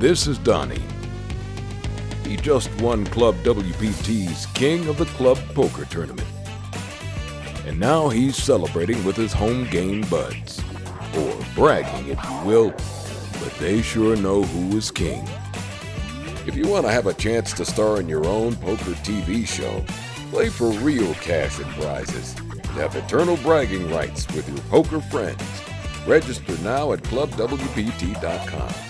This is Donnie. He just won Club WPT's King of the Club Poker Tournament. And now he's celebrating with his home game buds. Or bragging, if you will, but they sure know who is king. If you want to have a chance to star in your own poker TV show, play for real cash and prizes, and have eternal bragging rights with your poker friends. Register now at clubwpt.com.